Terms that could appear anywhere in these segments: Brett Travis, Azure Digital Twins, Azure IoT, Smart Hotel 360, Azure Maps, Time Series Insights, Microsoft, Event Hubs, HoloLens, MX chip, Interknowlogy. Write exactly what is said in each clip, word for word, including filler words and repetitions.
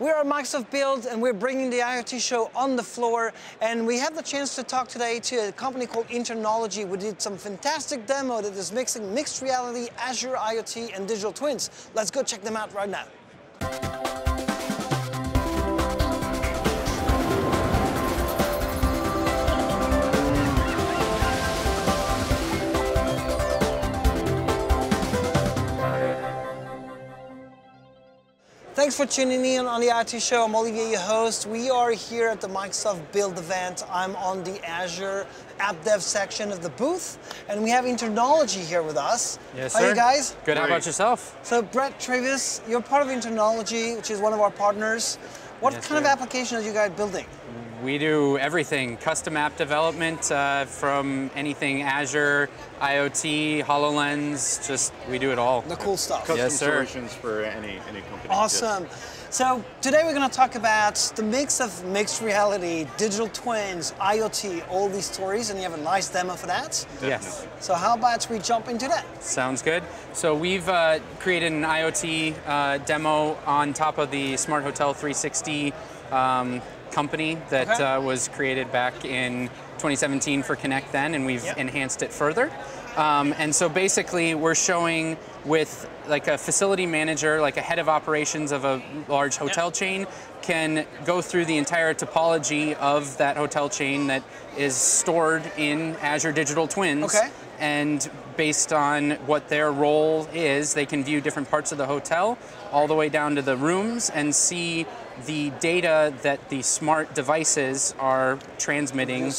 We're on Microsoft Build, and we're bringing the IoT show on the floor. And we have the chance to talk today to a company called Interknowlogy. We did some fantastic demo that is mixing mixed reality, Azure IoT, and digital twins. Let's go check them out right now. Thanks for tuning in on the IoT Show. I'm Olivier, your host. We are here at the Microsoft Build event. I'm on the Azure App Dev section of the booth, and we have Interknowlogy here with us. Yes, How sir. Are you guys? Good. How about yourself? So, Brett Travis, you're part of Interknowlogy, which is one of our partners. What yes, kind sir. Of application are you guys building? We do everything, custom app development, uh, from anything Azure, IoT, HoloLens, just we do it all. The cool stuff. Custom yes, sir. Solutions for any, any company. Awesome. Yes. So today we're going to talk about the mix of mixed reality, digital twins, IoT, all these stories, and you have a nice demo for that. Definitely. Yes. So how about we jump into that? Sounds good. So we've uh, created an IoT uh, demo on top of the Smart Hotel three sixty um, company that okay. uh, was created back in twenty seventeen for Connect then, and we've yep. enhanced it further. Um, and so basically we're showing with like a facility manager, like a head of operations of a large hotel yep. chain, can go through the entire topology of that hotel chain that is stored in Azure Digital Twins. Okay. And based on what their role is, they can view different parts of the hotel all the way down to the rooms and see the data that the smart devices are transmitting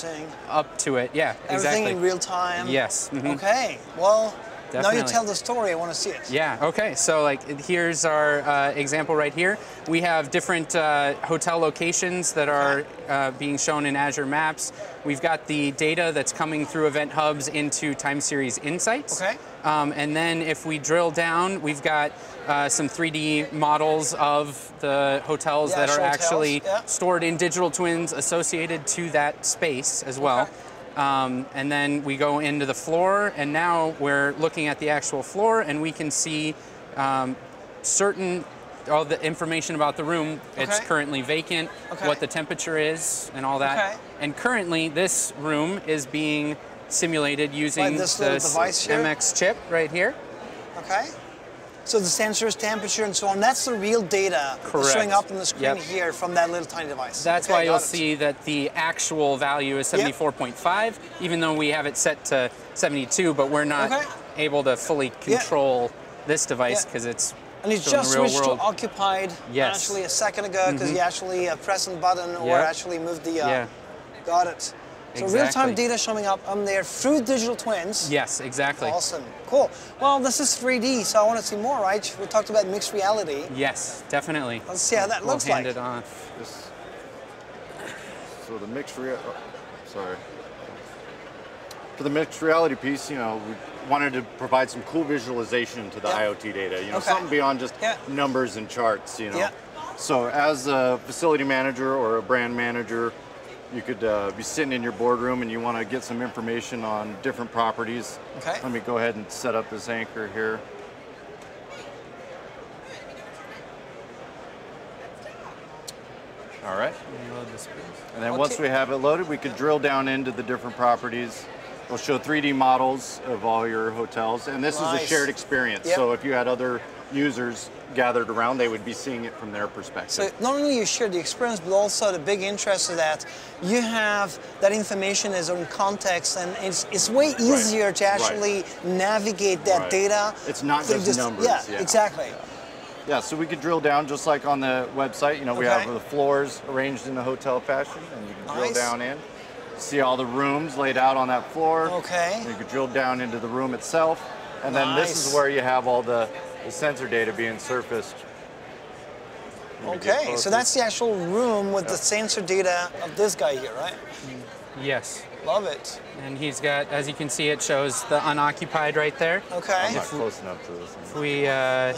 up to it. Yeah, Everything exactly. Everything in real time? Yes. Mm-hmm. Okay, well, Definitely. Now you tell the story, I want to see it. Yeah, okay, so like here's our uh, example right here. We have different uh, hotel locations that are uh, being shown in Azure Maps. We've got the data that's coming through Event Hubs into Time Series Insights. Okay. Um, and then if we drill down, we've got uh, some three D models of the hotels yeah, that are hotels. actually yeah. stored in digital twins associated to that space as well. Okay. Um, and then we go into the floor, and now we're looking at the actual floor, and we can see um, certain, all the information about the room. Okay. It's currently vacant, okay. what the temperature is, and all that. Okay. And currently, this room is being simulated using like this, this device here? M X chip right here. Okay. So the sensors, temperature, and so on, that's the real data Correct. Showing up on the screen yep. here from that little tiny device. That's okay, why you'll it. See that the actual value is seventy-four point five, yep. even though we have it set to seventy-two, but we're not okay. able to fully control yep. this device because yep. it's And it's just switched world. To occupied yes. actually a second ago because mm-hmm. you actually uh, pressed a button yep. or actually moved the, uh, yeah. got it. So exactly. real-time data showing up on there through digital twins. Yes, exactly. Awesome, cool. Well, this is three D, so I want to see more, right? We talked about mixed reality. Yes, definitely. Let's see how that we'll looks hand like. It off. This, so the mixed reality, oh, sorry. For the mixed reality piece, you know, we wanted to provide some cool visualization to the yeah. IoT data. You know, okay. something beyond just yeah. numbers and charts. You know, yeah. so as a facility manager or a brand manager, you could uh, be sitting in your boardroom and you want to get some information on different properties. Okay. Let me go ahead and set up this anchor here. All right. And then okay. once we have it loaded, we could drill down into the different properties. It'll show three D models of all your hotels. And this nice. Is a shared experience. Yep. So if you had other users gathered around, they would be seeing it from their perspective. So not only you share the experience, but also the big interest is that you have that information is in context, and it's, it's way easier right. to actually right. navigate that right. data. It's not just, just numbers. Yeah, yeah. exactly. Yeah. yeah, so we could drill down just like on the website. You know, we okay. have the floors arranged in the hotel fashion, and you can nice. Drill down in. See all the rooms laid out on that floor. Okay. You could drill down into the room itself, and nice. Then this is where you have all the the sensor data being surfaced. Okay, so that's the actual room with yep. the sensor data of this guy here, right? Yes. Love it. And he's got, as you can see, it shows the unoccupied right there. Okay. I'm not close enough to this. If we, uh,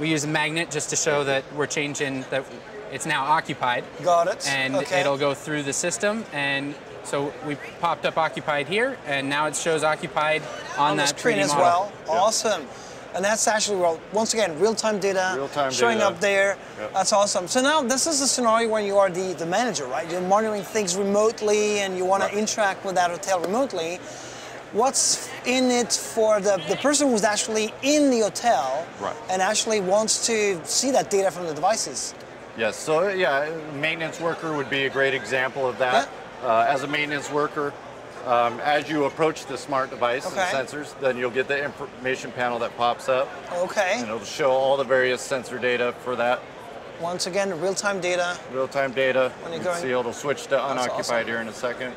we use a magnet just to show that we're changing, that it's now occupied. Got it. And okay. it'll go through the system. And so we popped up occupied here, and now it shows occupied on, on that the screen as well. Yep. Awesome. And that's actually, well, once again, real-time data, real-time showing data. up there. Yep. That's awesome. So now this is the scenario when you are the, the manager, right? You're monitoring things remotely and you want right. to interact with that hotel remotely. What's in it for the, the person who's actually in the hotel right. and actually wants to see that data from the devices? Yes, so yeah, maintenance worker would be a great example of that. Yeah. Uh, as a maintenance worker, Um, as you approach the smart device okay. and sensors, then you'll get the information panel that pops up. Okay. And it'll show all the various sensor data for that. Once again, real-time data. Real-time data. When you see, it'll switch to That's unoccupied awesome. here in a second.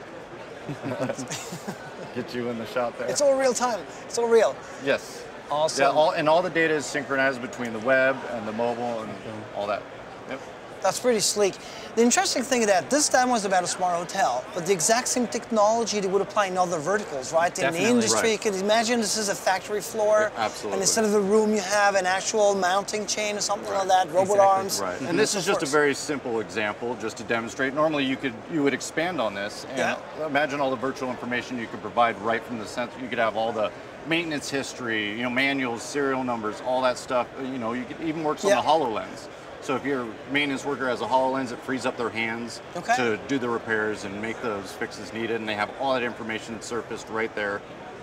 Get you in the shot there. It's all real-time. It's all real. Yes. Awesome. Yeah, all, and all the data is synchronized between the web and the mobile and mm-hmm. all that. Yep. That's pretty sleek. The interesting thing is that this time was about a smart hotel, but the exact same technology that would apply in other verticals, right? Definitely, in the industry, right. you can imagine this is a factory floor, yeah, absolutely. and instead of a room you have an actual mounting chain or something right. like that, robot exactly. arms. Right. Mm-hmm. And this is just a very simple example just to demonstrate. Normally you could you would expand on this and yeah. imagine all the virtual information you could provide right from the sensor. You could have all the maintenance history, you know, manuals, serial numbers, all that stuff. You know, you could even works yeah. on the HoloLens. So if your maintenance worker has a HoloLens, it frees up their hands okay. to do the repairs and make those fixes needed, and they have all that information surfaced right there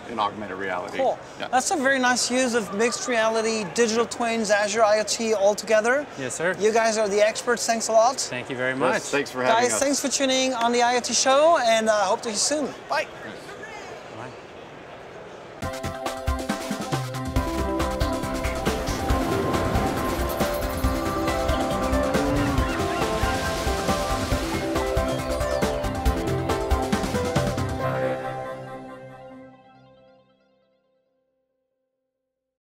in augmented reality. Cool. Yeah. That's a very nice use of mixed reality, digital twins, Azure IoT all together. Yes, sir. You guys are the experts. Thanks a lot. Thank you very much. Yes, thanks for having guys, us. Guys, thanks for tuning on the IoT show, and I uh, hope to see you soon. Bye.